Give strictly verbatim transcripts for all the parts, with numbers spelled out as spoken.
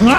No!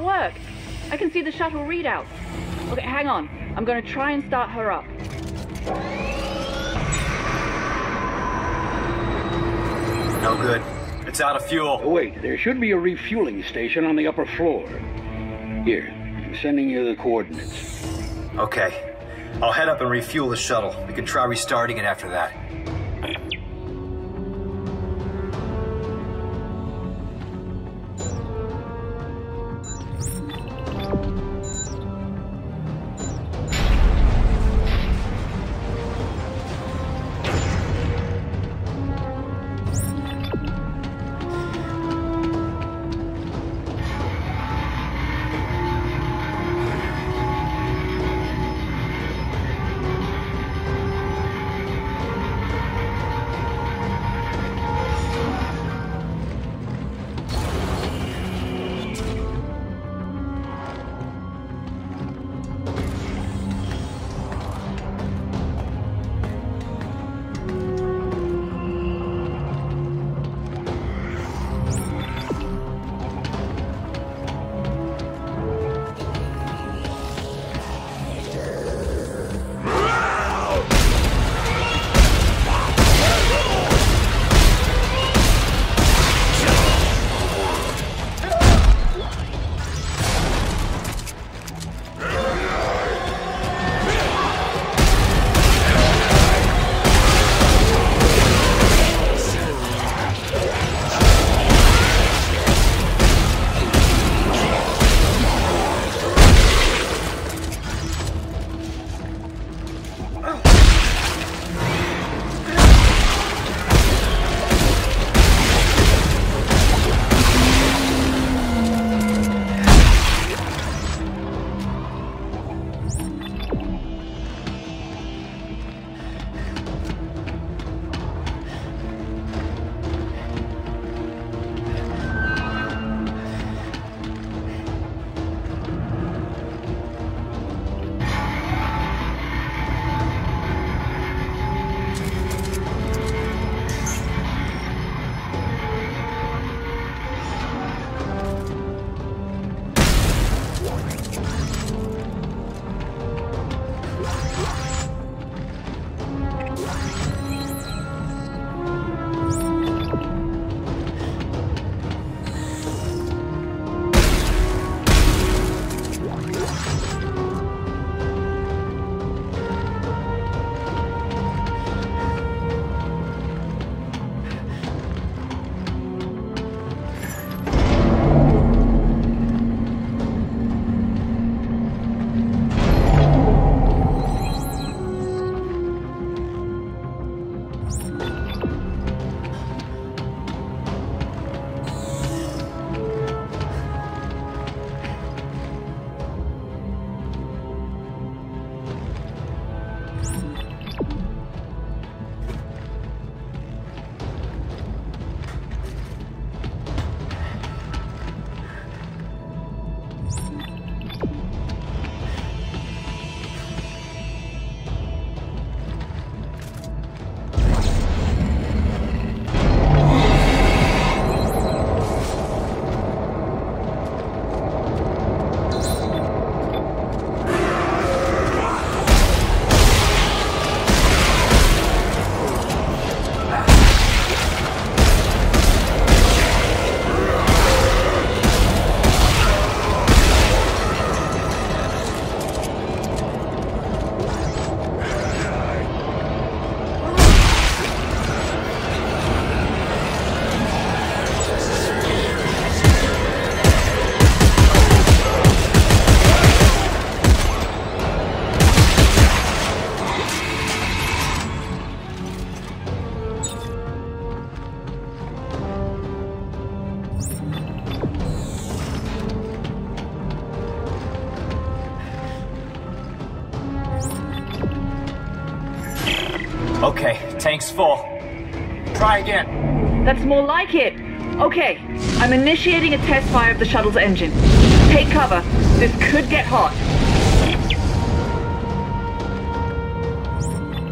Work. I can see the shuttle readout. Okay, hang on. I'm going to try and start her up. No good. It's out of fuel. Oh, wait, there should be a refueling station on the upper floor. Here, I'm sending you the coordinates. Okay. I'll head up and refuel the shuttle. We can try restarting it after that. Okay, tank's full. Try again. That's more like it. Okay, I'm initiating a test fire of the shuttle's engine. Take cover. This could get hot.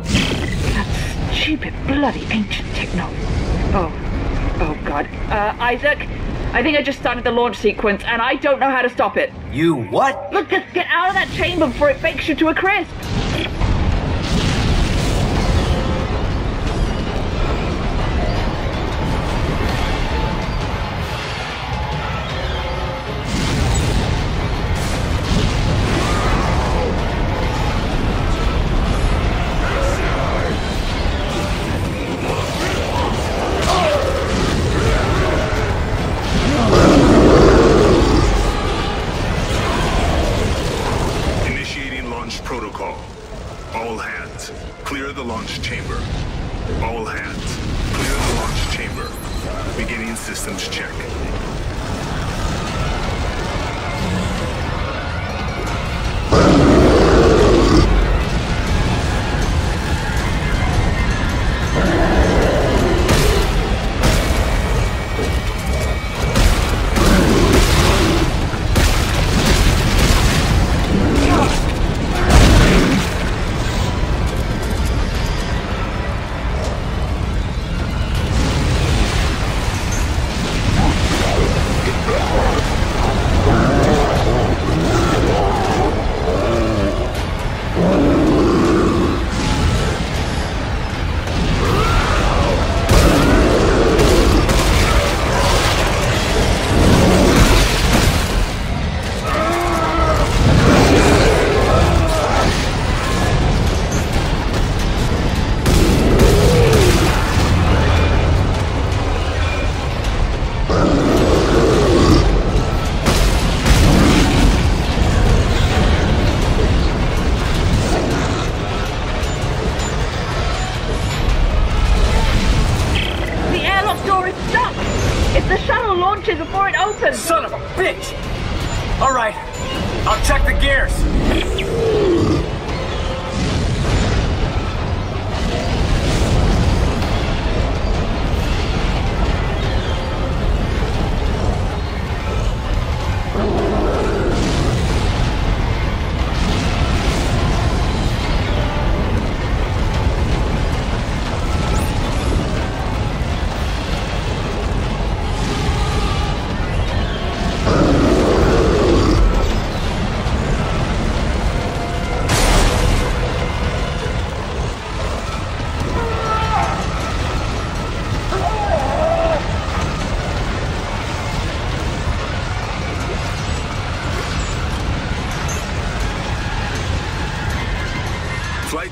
That's stupid, bloody ancient techno. Oh. Oh, God. Uh, Isaac, I think I just started the launch sequence, and I don't know how to stop it. You what? Look, just get out of that chamber before it bakes you to a crisp.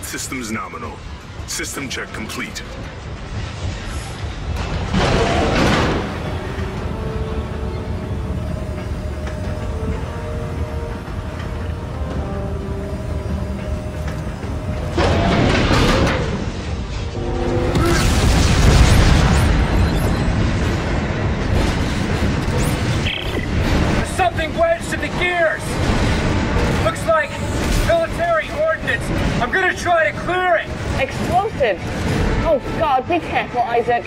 Systems nominal. System check complete. Be careful, Isaac. Isaac,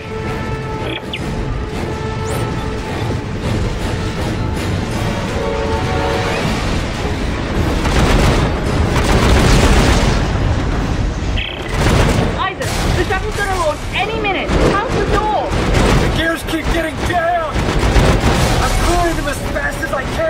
the shuttle's gonna launch any minute. How's the door? The gears keep getting down. I'm clearing them as fast as I can.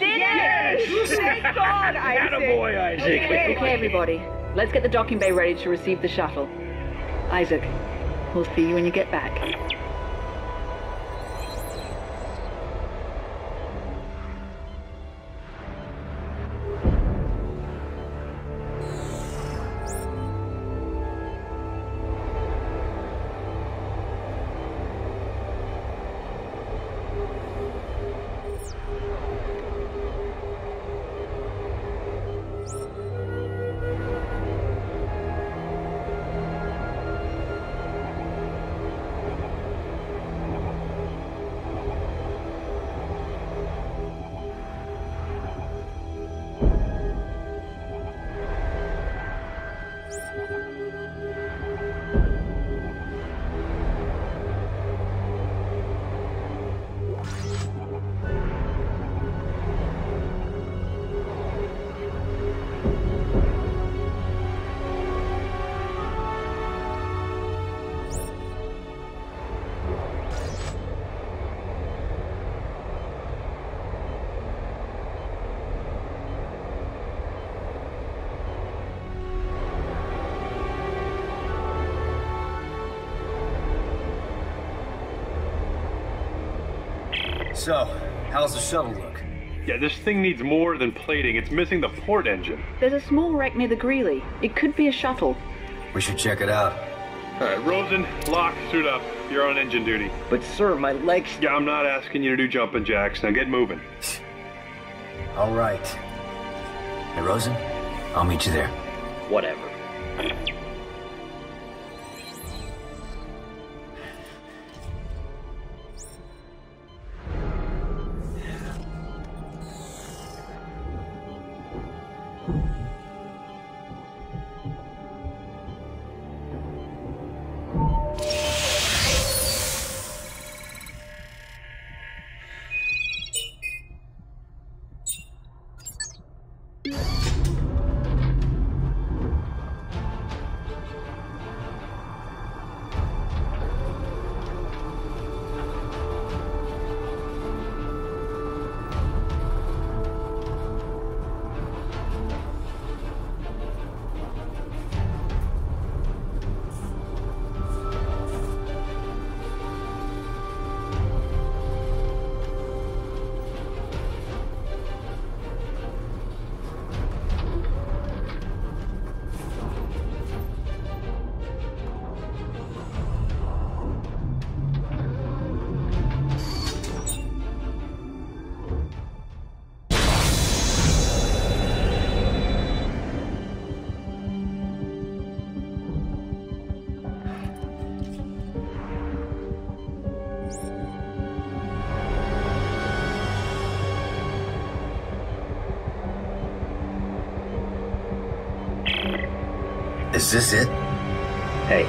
did it! Yes. Thank God, Isaac! Attaboy, Isaac! Okay, okay, everybody. Let's get the docking bay ready to receive the shuttle. Isaac, we'll see you when you get back. So, how's the shuttle look? Yeah, this thing needs more than plating. It's missing the port engine. There's a small wreck near the Greeley. It could be a shuttle. We should check it out. All right, Rosen, lock, suit up. You're on engine duty. But sir, my legs... Yeah, I'm not asking you to do jumping jacks. Now get moving. All right. Hey, Rosen, I'll meet you there. Whatever. Is this it? Hey,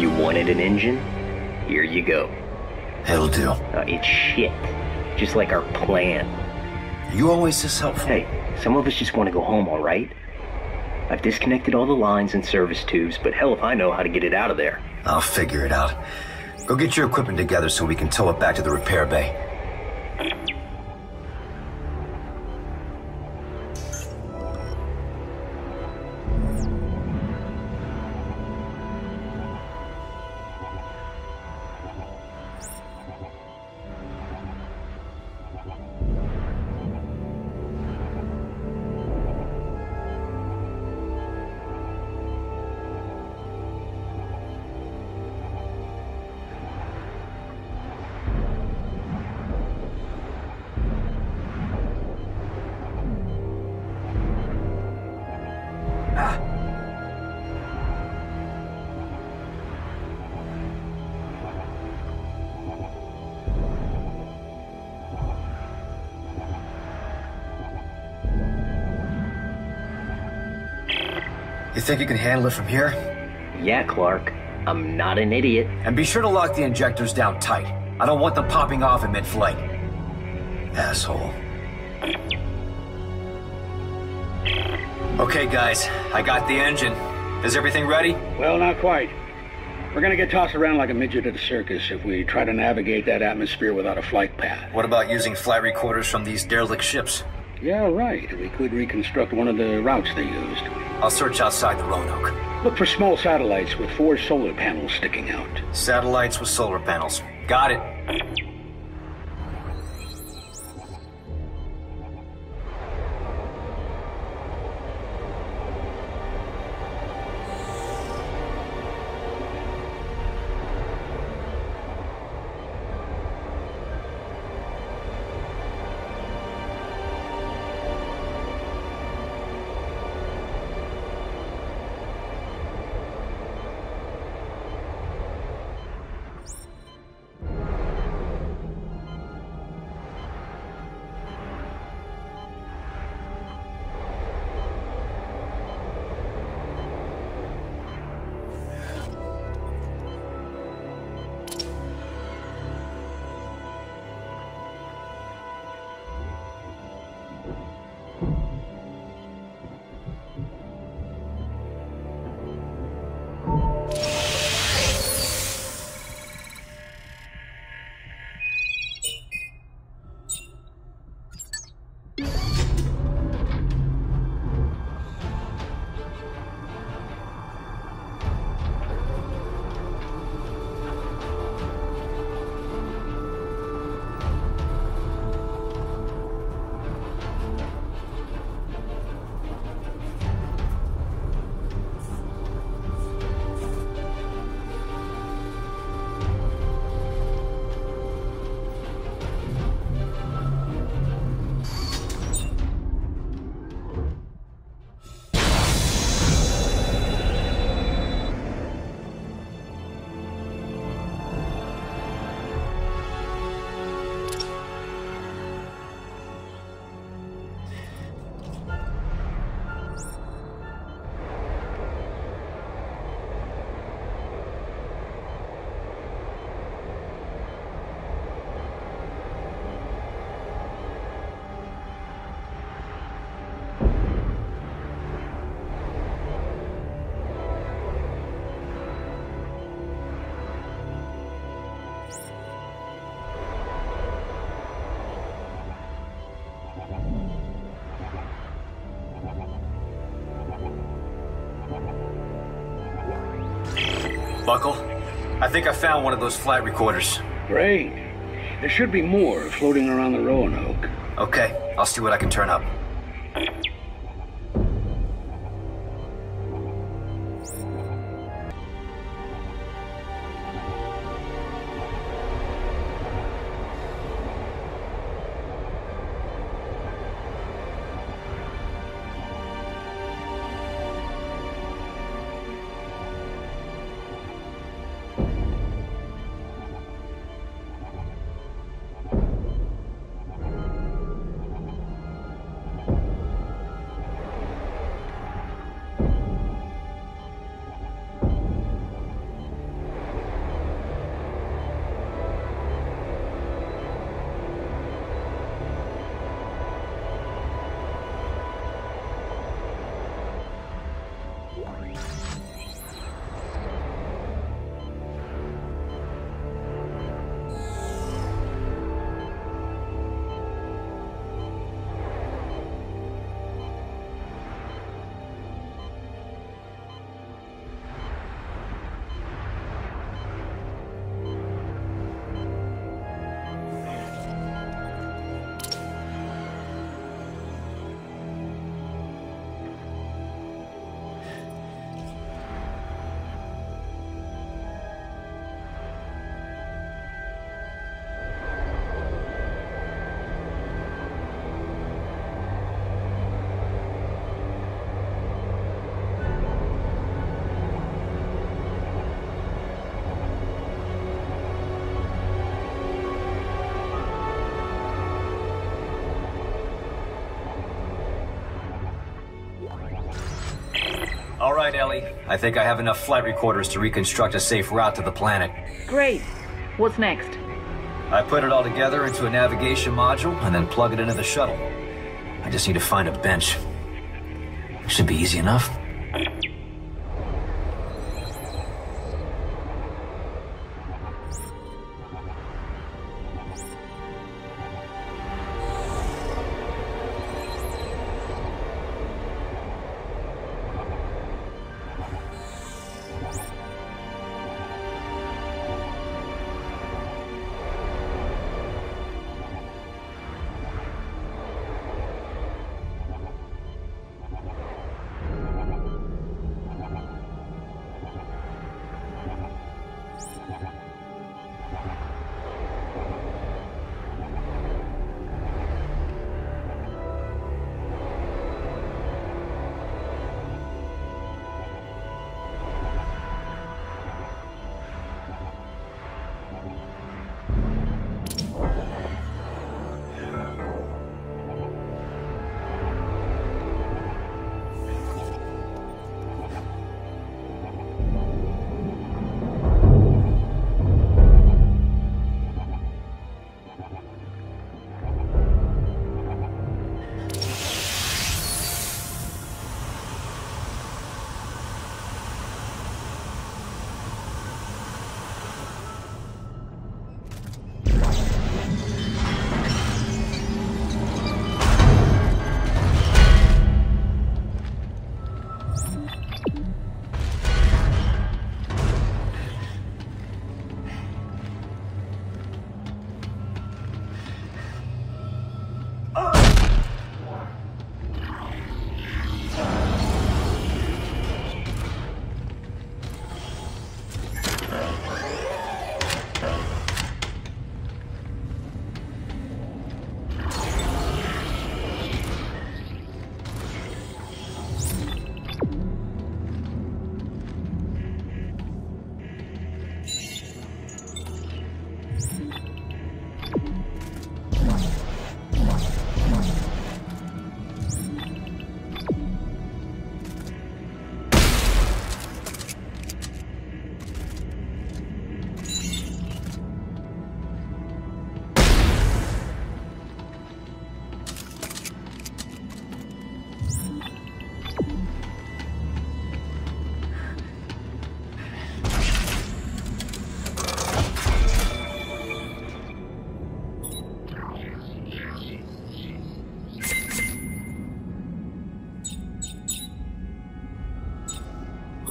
you wanted an engine? Here you go. It'll do. Uh, it's shit. Just like our plan. You always this helpful. Hey, some of us just want to go home, all right? I've disconnected all the lines and service tubes, but hell if I know how to get it out of there. I'll figure it out. Go get your equipment together so we can tow it back to the repair bay. You think you can handle it from here? Yeah, Clark. I'm not an idiot. And be sure to lock the injectors down tight. I don't want them popping off in mid-flight. Asshole. Okay, guys. I got the engine. Is everything ready? Well, not quite. We're gonna get tossed around like a midget at a circus if we try to navigate that atmosphere without a flight path. What about using flight recorders from these derelict ships? Yeah, right. We could reconstruct one of the routes they used. I'll search outside the Roanoke. Look for small satellites with four solar panels sticking out. Satellites with solar panels. Got it. Buckle, I think I found one of those flight recorders. Great. There should be more floating around the Roanoke. Okay, I'll see what I can turn up. All right, Ellie. I think I have enough flight recorders to reconstruct a safe route to the planet. Great. What's next? I put it all together into a navigation module and then plug it into the shuttle. I just need to find a bench. Should be easy enough.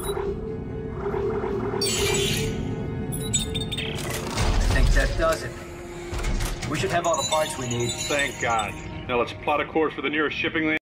I think that does it. We should have all the parts we need. Thank God. Now let's plot a course for the nearest shipping lane.